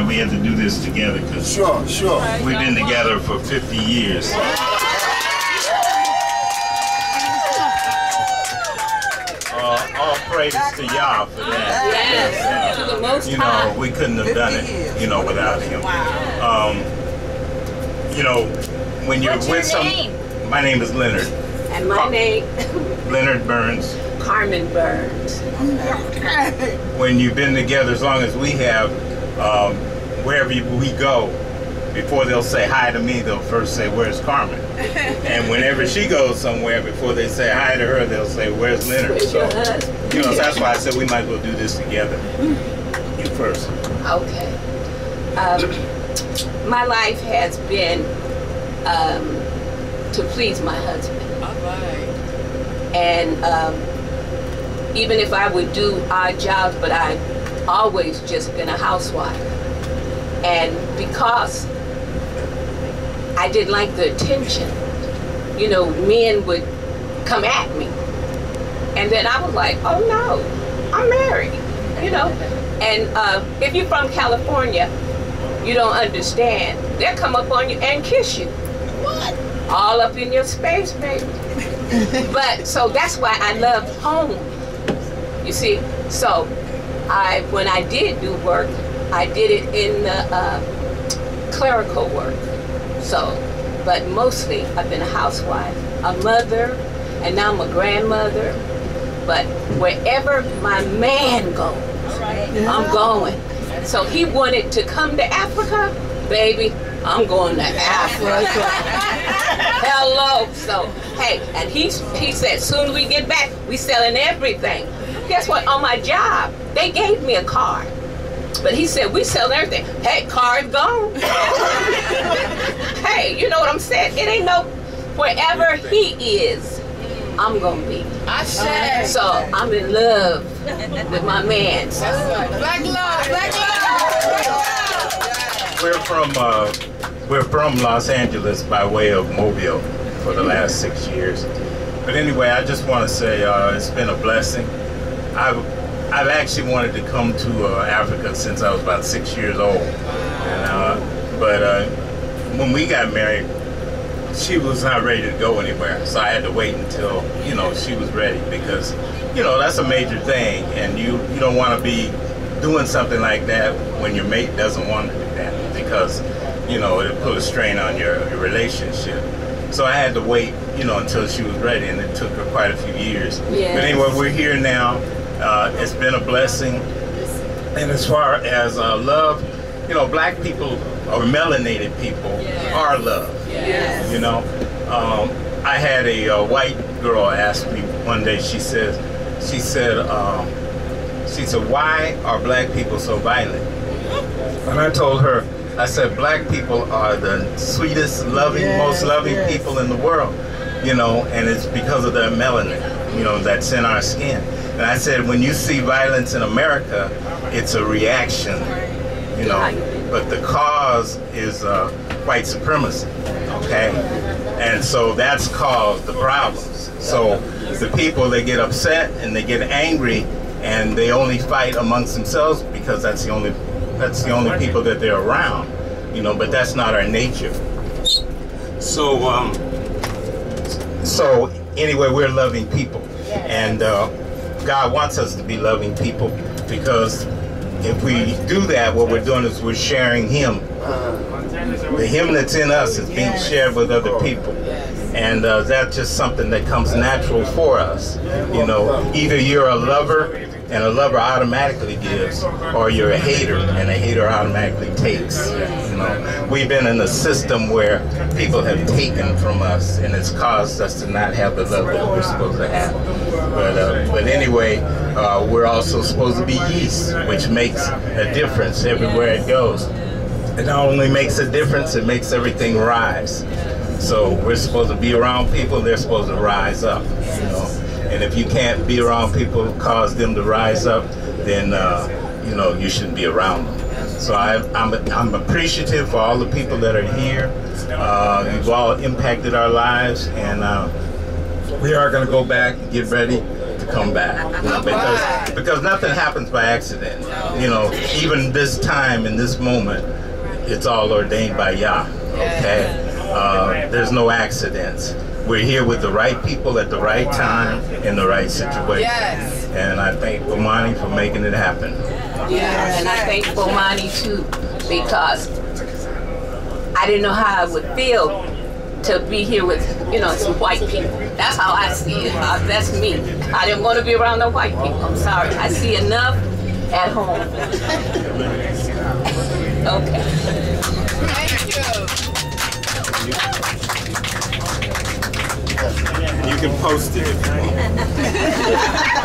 why we had to do this together, because sure. We've been together for 50 years. All praises to Yah for that. Yes. Because, you know, we couldn't have done it, you know, without him. Wow. You know, when you're with someone. My name is Leonard. And my name? Leonard Burns. Carmen Burns. When you've been together as long as we have, wherever we go, before they'll say hi to me, they'll first say, "Where's Carmen?" And whenever she goes somewhere, before they say hi to her, they'll say, "Where's Leonard?" So, you know, that's why I said we might as well do this together. You first. Okay. My life has been to please my husband. All right. And even if I would do odd jobs, but I've always just been a housewife. And because I didn't like the attention, you know, men would come at me. And then I was like, oh no, I'm married, you know? And if you're from California, you don't understand. They'll come up on you and kiss you. What? All up in your space, baby. But, so that's why I love home, you see? So, when I did do work, I did it in the clerical work. So, but mostly I've been a housewife, a mother, and now I'm a grandmother. But wherever my man goes, I'm going. So he wanted to come to Africa, baby, I'm going to Africa. Hello. So, hey, and he said, soon as we get back, we selling everything. Guess what, on my job, they gave me a card. But he said, we sell everything. Hey, card gone. Hey, you know what I'm saying? It ain't no, wherever he is, I'm going to be. I said. So I'm in love with my man. So. Black love, black love. We're from Los Angeles by way of Mobile for the last 6 years. But anyway, I just want to say it's been a blessing. I've actually wanted to come to Africa since I was about 6 years old. And, when we got married, she was not ready to go anywhere. So I had to wait until, you know, she was ready, because, you know, that's a major thing. And you don't want to be doing something like that when your mate doesn't want to do that, because, you know, it'll put a strain on your relationship. So I had to wait, you know, until she was ready, and it took her quite a few years. Yes. But anyway, we're here now. It's been a blessing. And as far as love, you know, black people or melanated people are love. Yes. You know, I had a white girl ask me one day, she said, why are black people so violent? And I told her, I said, black people are the sweetest, loving, most loving people in the world, you know, and it's because of their melanin, you know, that's in our skin. And I said, when you see violence in America, it's a reaction, you know, but the cause is white supremacy, okay? And so that's caused the problems. So the people, they get upset and they get angry, and they only fight amongst themselves because that's the only people that they're around, you know, but that's not our nature. So, anyway, we're loving people, and God wants us to be loving people, because if we do that, what we're doing is we're sharing Him. The Him that's in us is being shared with other people. And that's just something that comes natural for us. You know, either you're a lover and a lover automatically gives, or you're a hater and a hater automatically takes. You know, we've been in a system where people have taken from us, and it's caused us to not have the love that we're supposed to have. But anyway, we're also supposed to be yeast, which makes a difference everywhere it goes. It not only makes a difference, it makes everything rise. So we're supposed to be around people, they're supposed to rise up, you know. And if you can't be around people, cause them to rise up, then you know, you shouldn't be around them. So I'm appreciative for all the people that are here. You've all impacted our lives, and we are going to go back and get ready to come back, you know, because nothing happens by accident. You know, even this time in this moment, it's all ordained by Yah. Okay, there's no accidents. We're here with the right people at the right time in the right situation. Yes. And I thank Bomani for making it happen. Yes. And I thank Bomani too, because I didn't know how I would feel to be here with, you know, some white people. That's how I see it. That's me. I didn't want to be around no white people. I'm sorry. I see enough at home. Okay. Thank you. You can post it if you want.